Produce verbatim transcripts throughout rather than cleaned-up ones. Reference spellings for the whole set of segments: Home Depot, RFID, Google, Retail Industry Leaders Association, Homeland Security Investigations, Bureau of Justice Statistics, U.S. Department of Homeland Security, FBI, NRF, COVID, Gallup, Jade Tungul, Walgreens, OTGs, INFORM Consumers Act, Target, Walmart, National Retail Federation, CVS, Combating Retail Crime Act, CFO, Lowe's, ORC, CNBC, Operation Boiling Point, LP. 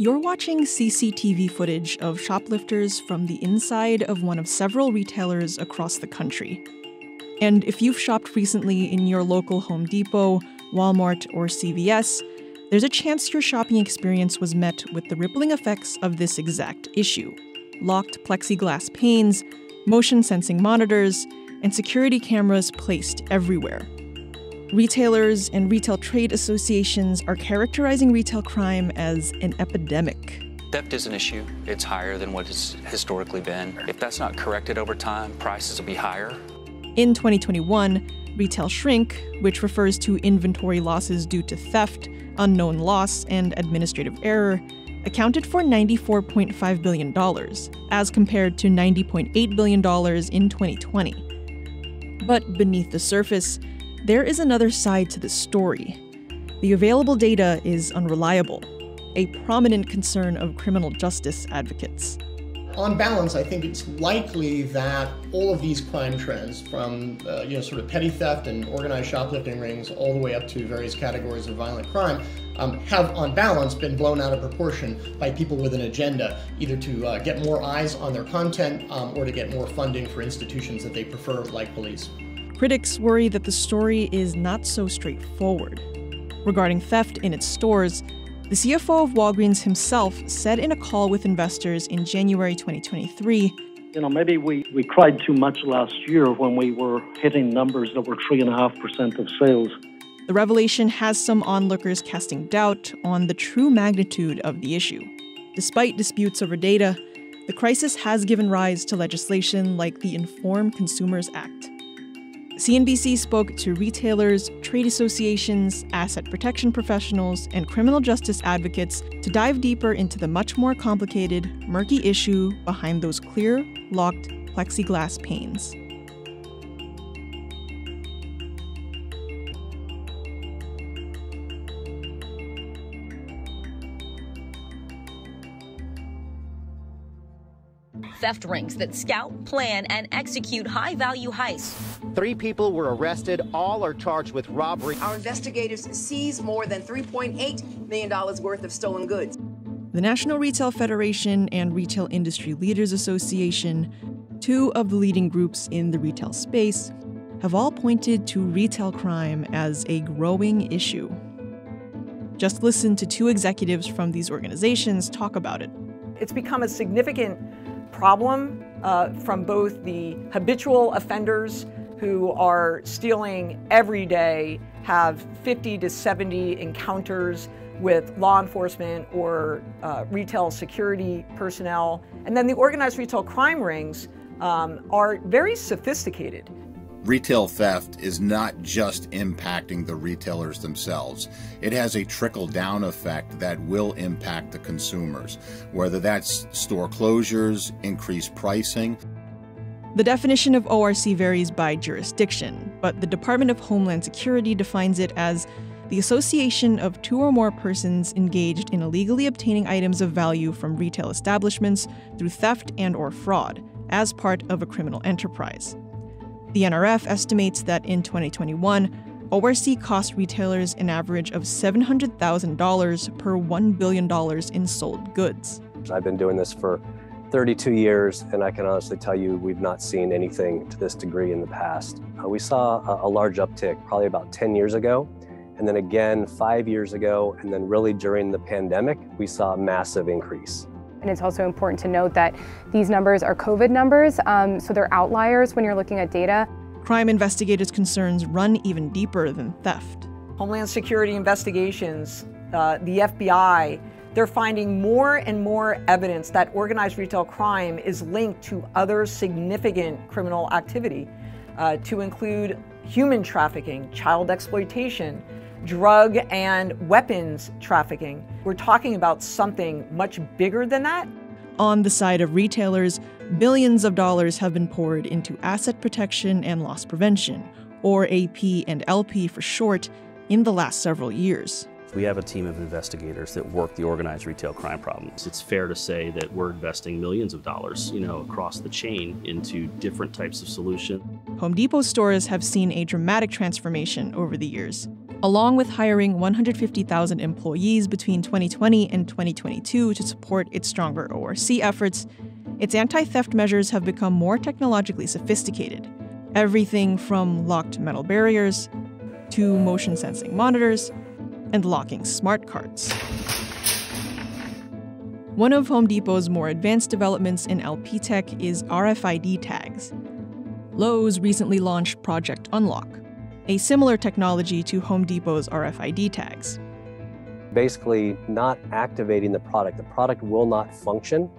You're watching C C T V footage of shoplifters from the inside of one of several retailers across the country. And if you've shopped recently in your local Home Depot, Walmart, or C V S, there's a chance your shopping experience was met with the rippling effects of this exact issue. Locked plexiglass panes, motion-sensing monitors, and security cameras placed everywhere. Retailers and retail trade associations are characterizing retail crime as an epidemic. Theft is an issue. It's higher than what it's historically been. If that's not corrected over time, prices will be higher. In twenty twenty-one, retail shrink, which refers to inventory losses due to theft, unknown loss, and administrative error, accounted for ninety-four point five billion dollars, as compared to ninety point eight billion dollars in twenty twenty. But beneath the surface, there is another side to this story. The available data is unreliable, a prominent concern of criminal justice advocates. On balance, I think it's likely that all of these crime trends, from uh, you know, sort of petty theft and organized shoplifting rings all the way up to various categories of violent crime, um, have on balance been blown out of proportion by people with an agenda, either to uh, get more eyes on their content um, or to get more funding for institutions that they prefer, like police. Critics worry that the story is not so straightforward. Regarding theft in its stores, the C F O of Walgreens himself said in a call with investors in January twenty twenty-three, you know, maybe we, we cried too much last year when we were hitting numbers that were three point five percent of sales. The revelation has some onlookers casting doubt on the true magnitude of the issue. Despite disputes over data, the crisis has given rise to legislation like the INFORM Consumers Act. C N B C spoke to retailers, trade associations, asset protection professionals, and criminal justice advocates to dive deeper into the much more complicated, murky issue behind those clear, locked plexiglass panes. Theft rings that scout, plan, and execute high-value heists. Three people were arrested. All are charged with robbery. Our investigators seized more than three point eight million dollars worth of stolen goods. The National Retail Federation and Retail Industry Leaders Association, two of the leading groups in the retail space, have all pointed to retail crime as a growing issue. Just listen to two executives from these organizations talk about it. It's become a significant problem uh, from both the habitual offenders who are stealing every day, have fifty to seventy encounters with law enforcement or uh, retail security personnel. And then the organized retail crime rings um, are very sophisticated. Retail theft is not just impacting the retailers themselves. It has a trickle-down effect that will impact the consumers, whether that's store closures, increased pricing. The definition of O R C varies by jurisdiction, but the Department of Homeland Security defines it as the association of two or more persons engaged in illegally obtaining items of value from retail establishments through theft and or fraud as part of a criminal enterprise. The N R F estimates that in twenty twenty-one, O R C cost retailers an average of seven hundred thousand dollars per one billion dollars in sold goods. I've been doing this for thirty-two years, and I can honestly tell you we've not seen anything to this degree in the past. Uh, we saw a, a large uptick probably about ten years ago, and then again five years ago, and then really during the pandemic, we saw a massive increase. And it's also important to note that these numbers are COVID numbers, um, so they're outliers when you're looking at data. Crime investigators' concerns run even deeper than theft. Homeland Security Investigations, uh, the F B I, they're finding more and more evidence that organized retail crime is linked to other significant criminal activity, uh, to include human trafficking, child exploitation, drug and weapons trafficking. We're talking about something much bigger than that. On the side of retailers, billions of dollars have been poured into asset protection and loss prevention, or A P and L P for short, in the last several years. We have a team of investigators that work the organized retail crime problems. It's fair to say that we're investing millions of dollars, you know, across the chain into different types of solutions. Home Depot stores have seen a dramatic transformation over the years. along with hiring one hundred fifty thousand employees between twenty twenty and twenty twenty-two to support its stronger O R C efforts, its anti-theft measures have become more technologically sophisticated. Everything from locked metal barriers to motion-sensing monitors and locking smart cards. One of Home Depot's more advanced developments in L P tech is R F I D tags. Lowe's recently launched Project Unlock, a similar technology to Home Depot's R F I D tags. Basically, not activating the product. The product will not function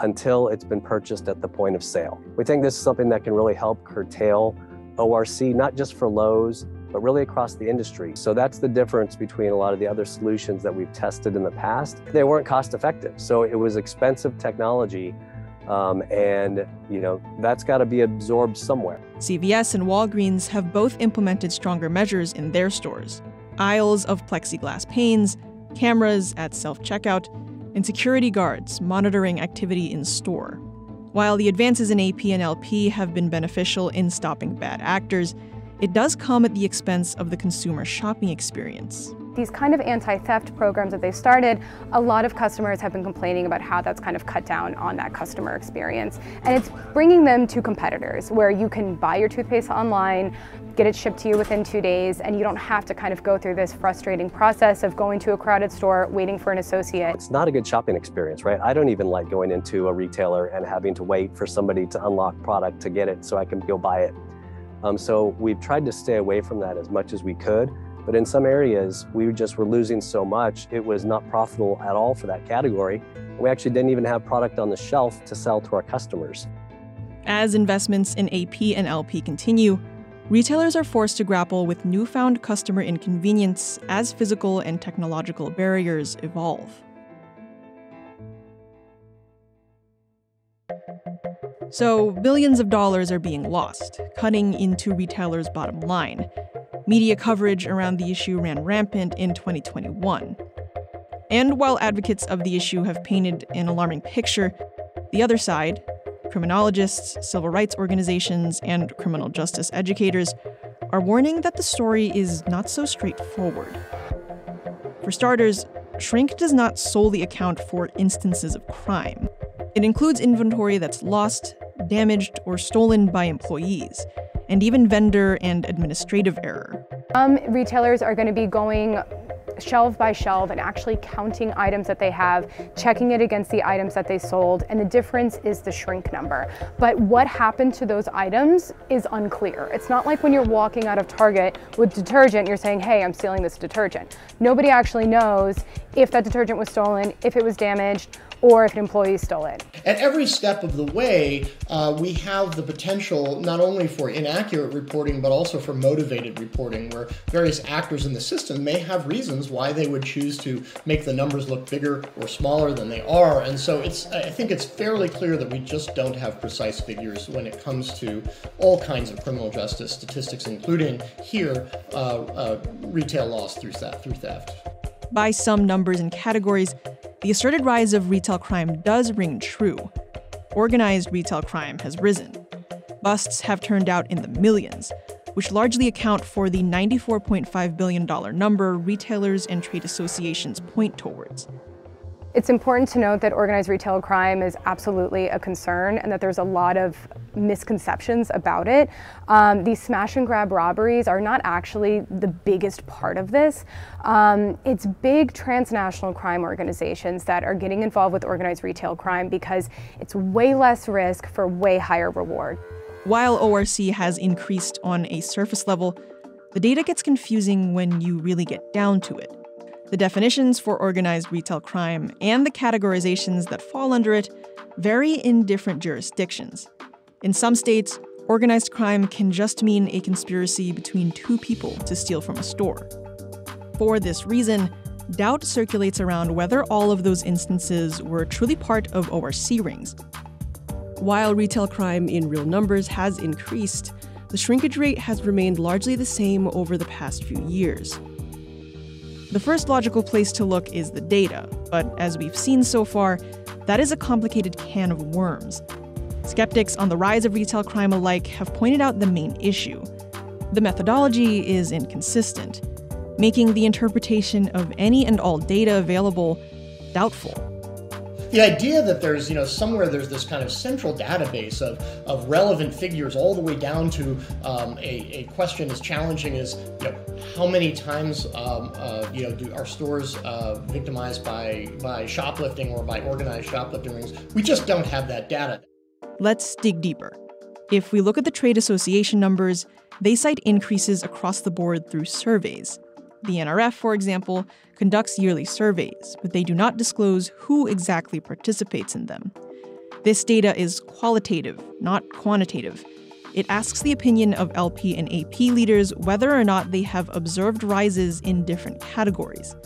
until it's been purchased at the point of sale. We think this is something that can really help curtail O R C, not just for Lowe's, but really across the industry. So that's the difference between a lot of the other solutions that we've tested in the past. They weren't cost effective, so it was expensive technology, um, and you know that's got to be absorbed somewhere. C V S and Walgreens have both implemented stronger measures in their stores. Aisles of plexiglass panes, cameras at self-checkout, and security guards monitoring activity in store. While the advances in A P and L P have been beneficial in stopping bad actors, it does come at the expense of the consumer shopping experience. These kind of anti-theft programs that they started, a lot of customers have been complaining about how that's kind of cut down on that customer experience. And it's bringing them to competitors where you can buy your toothpaste online, get it shipped to you within two days, and you don't have to kind of go through this frustrating process of going to a crowded store, waiting for an associate. It's not a good shopping experience, right? I don't even like going into a retailer and having to wait for somebody to unlock product to get it so I can go buy it. Um, so we've tried to stay away from that as much as we could, but in some areas we just were losing so much, it was not profitable at all for that category. We actually didn't even have product on the shelf to sell to our customers. As investments in A P and L P continue, retailers are forced to grapple with newfound customer inconvenience as physical and technological barriers evolve. So billions of dollars are being lost, cutting into retailers' bottom line. Media coverage around the issue ran rampant in twenty twenty-one. And while advocates of the issue have painted an alarming picture, the other side, criminologists, civil rights organizations, and criminal justice educators, are warning that the story is not so straightforward. For starters, shrink does not solely account for instances of crime. It includes inventory that's lost, damaged, or stolen by employees, and even vendor and administrative error. Um, retailers are going to be going shelf by shelf and actually counting items that they have, checking it against the items that they sold, and the difference is the shrink number. But what happened to those items is unclear. It's not like when you're walking out of Target with detergent, you're saying, hey, I'm stealing this detergent. Nobody actually knows if that detergent was stolen, if it was damaged, or if an employee stole it. At every step of the way, uh, we have the potential not only for inaccurate reporting, but also for motivated reporting, where various actors in the system may have reasons why they would choose to make the numbers look bigger or smaller than they are. And so it's, I think it's fairly clear that we just don't have precise figures when it comes to all kinds of criminal justice statistics, including here, uh, uh, retail loss through theft, through theft. By some numbers and categories, the asserted rise of retail crime does ring true. Organized retail crime has risen. Busts have turned out in the millions, which largely account for the ninety-four point five billion dollars number retailers and trade associations point towards. It's important to note that organized retail crime is absolutely a concern and that there's a lot of misconceptions about it. Um, these smash and grab robberies are not actually the biggest part of this. Um, it's big transnational crime organizations that are getting involved with organized retail crime because it's way less risk for way higher reward. While O R C has increased on a surface level, the data gets confusing when you really get down to it. The definitions for organized retail crime and the categorizations that fall under it vary in different jurisdictions. In some states, organized crime can just mean a conspiracy between two people to steal from a store. For this reason, doubt circulates around whether all of those instances were truly part of O R C rings. While retail crime in real numbers has increased, the shrinkage rate has remained largely the same over the past few years. The first logical place to look is the data, but as we've seen so far, that is a complicated can of worms. Skeptics on the rise of retail crime alike have pointed out the main issue. The methodology is inconsistent. making the interpretation of any and all data available doubtful. The idea that there's, you know, somewhere there's this kind of central database of, of relevant figures all the way down to um, a, a question as challenging as, you know, how many times, um, uh, you know, do our stores uh, victimized by, by shoplifting or by organized shoplifting rings? We just don't have that data. Let's dig deeper. If we look at the trade association numbers, they cite increases across the board through surveys. The N R F, for example, conducts yearly surveys, but they do not disclose who exactly participates in them. This data is qualitative, not quantitative. It asks the opinion of L P and A P leaders whether or not they have observed rises in different categories.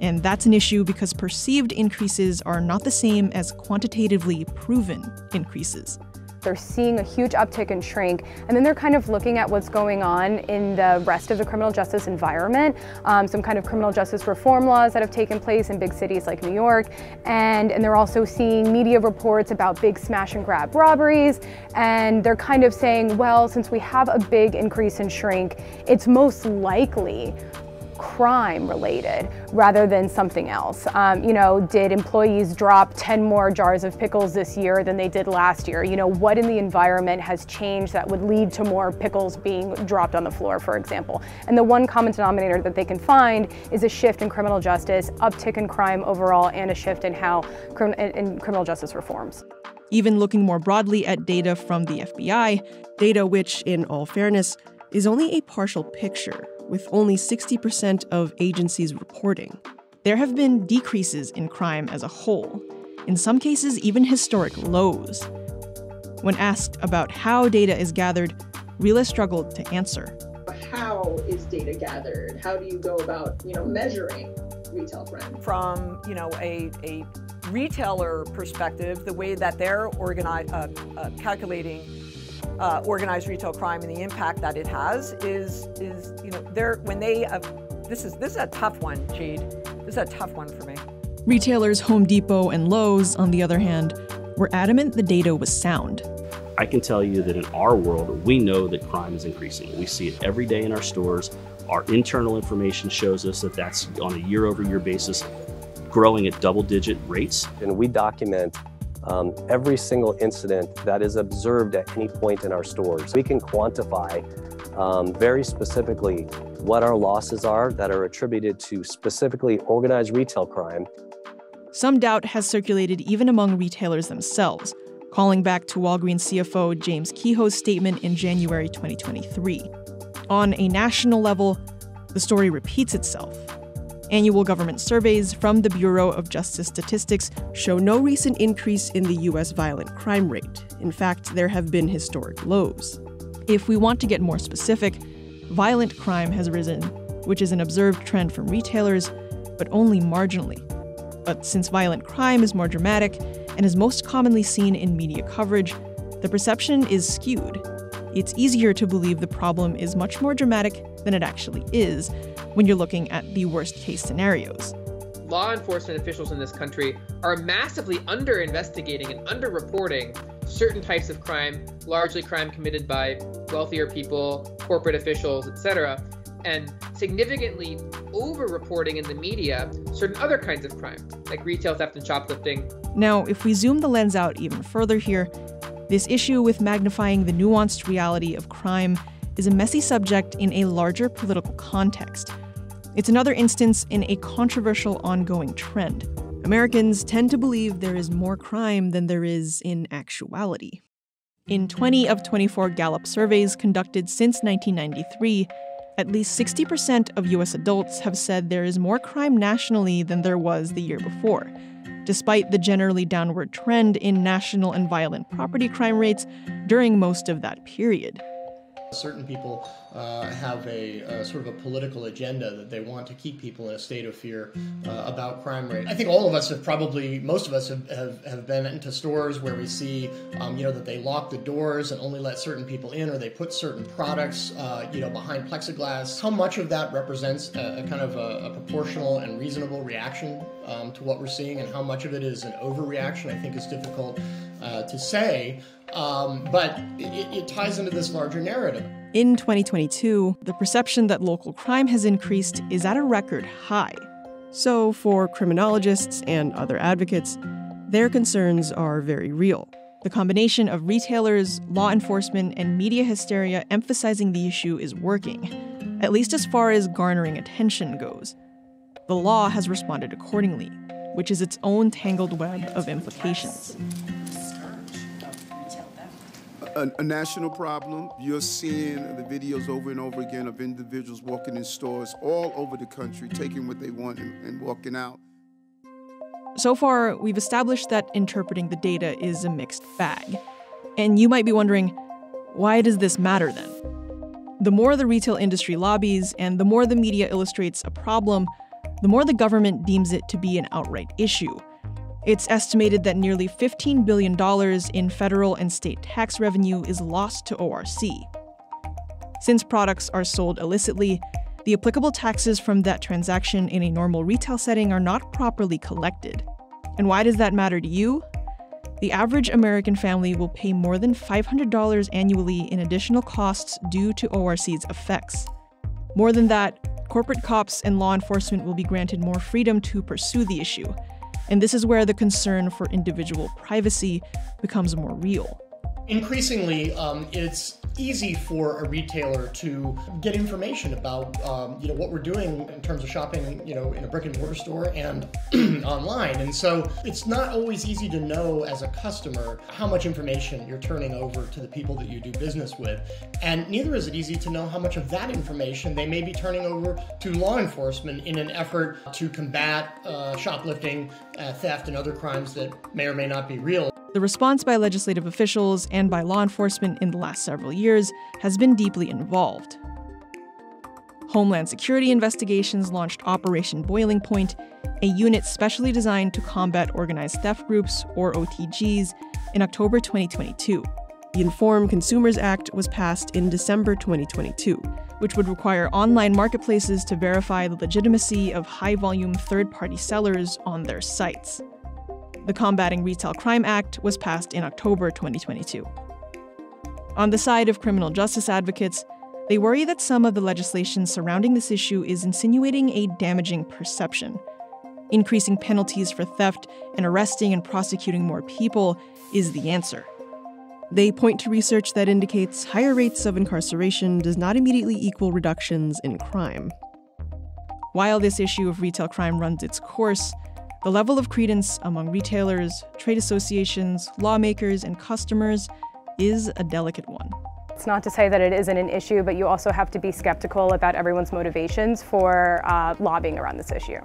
And that's an issue because perceived increases are not the same as quantitatively proven increases. They're seeing a huge uptick in shrink, and then they're kind of looking at what's going on in the rest of the criminal justice environment, um, some kind of criminal justice reform laws that have taken place in big cities like New York, and, and they're also seeing media reports about big smash and grab robberies, and they're kind of saying, well, since we have a big increase in shrink, it's most likely crime related rather than something else. Um, you know, did employees drop ten more jars of pickles this year than they did last year? You know, what in the environment has changed that would lead to more pickles being dropped on the floor, for example? And the one common denominator that they can find is a shift in criminal justice, uptick in crime overall, and a shift in how crim- in criminal justice reforms. Even looking more broadly at data from the F B I, data which, in all fairness, is only a partial picture, with only sixty percent of agencies reporting. There have been decreases in crime as a whole, in some cases even historic lows. When asked about how data is gathered, Rila struggled to answer. How is data gathered? How do you go about, you know, measuring retail crime? From, you know, a, a retailer perspective, the way that they're organize, uh, uh, calculating Uh, organized retail crime and the impact that it has is, is you know, they're, when they, uh, this is this is a tough one, Jade. This is a tough one for me. Retailers Home Depot and Lowe's, on the other hand, were adamant the data was sound. I can tell you that in our world, we know that crime is increasing. We see it every day in our stores. Our internal information shows us that that's on a year-over-year basis, growing at double-digit rates. And we document Um, every single incident that is observed at any point in our stores. We can quantify um, very specifically what our losses are that are attributed to specifically organized retail crime. Some doubt has circulated even among retailers themselves, calling back to Walgreens C F O James Kehoe's statement in January twenty twenty-three. On a national level, the story repeats itself. Annual government surveys from the Bureau of Justice Statistics show no recent increase in the U S violent crime rate. In fact, there have been historic lows. If we want to get more specific, violent crime has risen, which is an observed trend from retailers, but only marginally. But since violent crime is more dramatic and is most commonly seen in media coverage, the perception is skewed. It's easier to believe the problem is much more dramatic than it actually is, when you're looking at the worst-case scenarios. Law enforcement officials in this country are massively under-investigating and under-reporting certain types of crime, largely crime committed by wealthier people, corporate officials, et cetera, and significantly over-reporting in the media certain other kinds of crime, like retail theft and shoplifting. Now, if we zoom the lens out even further here, this issue with magnifying the nuanced reality of crime is a messy subject in a larger political context. It's another instance in a controversial ongoing trend. Americans tend to believe there is more crime than there is in actuality. In twenty of twenty-four Gallup surveys conducted since nineteen ninety-three, at least sixty percent of U S adults have said there is more crime nationally than there was the year before. Despite the generally downward trend in national and violent property crime rates during most of that period. Certain people uh, have a uh, sort of a political agenda that they want to keep people in a state of fear uh, about crime rate. I think all of us have probably, most of us have, have, have been into stores where we see, um, you know, that they lock the doors and only let certain people in, or they put certain products, uh, you know, behind plexiglass. How much of that represents a, a kind of a, a proportional and reasonable reaction um, to what we're seeing, and how much of it is an overreaction, I think is difficult uh, to say. Um, but it, it ties into this larger narrative. In twenty twenty-two, the perception that local crime has increased is at a record high. So for criminologists and other advocates, their concerns are very real. The combination of retailers, law enforcement, and media hysteria emphasizing the issue is working, at least as far as garnering attention goes. The law has responded accordingly, which is its own tangled web of implications. A, a national problem. You're seeing the videos over and over again of individuals walking in stores all over the country, taking what they want and, and walking out. So far, we've established that interpreting the data is a mixed bag. And you might be wondering, why does this matter then? The more the retail industry lobbies and the more the media illustrates a problem, the more the government deems it to be an outright issue. It's estimated that nearly fifteen billion dollars in federal and state tax revenue is lost to O R C. Since products are sold illicitly, the applicable taxes from that transaction in a normal retail setting are not properly collected. And why does that matter to you? The average American family will pay more than five hundred dollars annually in additional costs due to O R C's effects. More than that, corporate cops and law enforcement will be granted more freedom to pursue the issue. And this is where the concern for individual privacy becomes more real. Increasingly, um, it's easy for a retailer to get information about um, you know, what we're doing in terms of shopping, you know, in a brick and mortar store and online. And so it's not always easy to know as a customer how much information you're turning over to the people that you do business with. And neither is it easy to know how much of that information they may be turning over to law enforcement in an effort to combat uh, shoplifting, uh, theft, and other crimes that may or may not be real. The response by legislative officials and by law enforcement in the last several years has been deeply involved. Homeland Security Investigations launched Operation Boiling Point, a unit specially designed to combat organized theft groups, or O T Gs, in October twenty twenty-two. The INFORM Consumers Act was passed in December twenty twenty-two, which would require online marketplaces to verify the legitimacy of high-volume third-party sellers on their sites. The Combating Retail Crime Act was passed in October twenty twenty-two. On the side of criminal justice advocates, they worry that some of the legislation surrounding this issue is insinuating a damaging perception. Increasing penalties for theft and arresting and prosecuting more people is the answer. They point to research that indicates higher rates of incarceration does not immediately equal reductions in crime. While this issue of retail crime runs its course, the level of credence among retailers, trade associations, lawmakers, and customers is a delicate one. It's not to say that it isn't an issue, but you also have to be skeptical about everyone's motivations for uh, lobbying around this issue.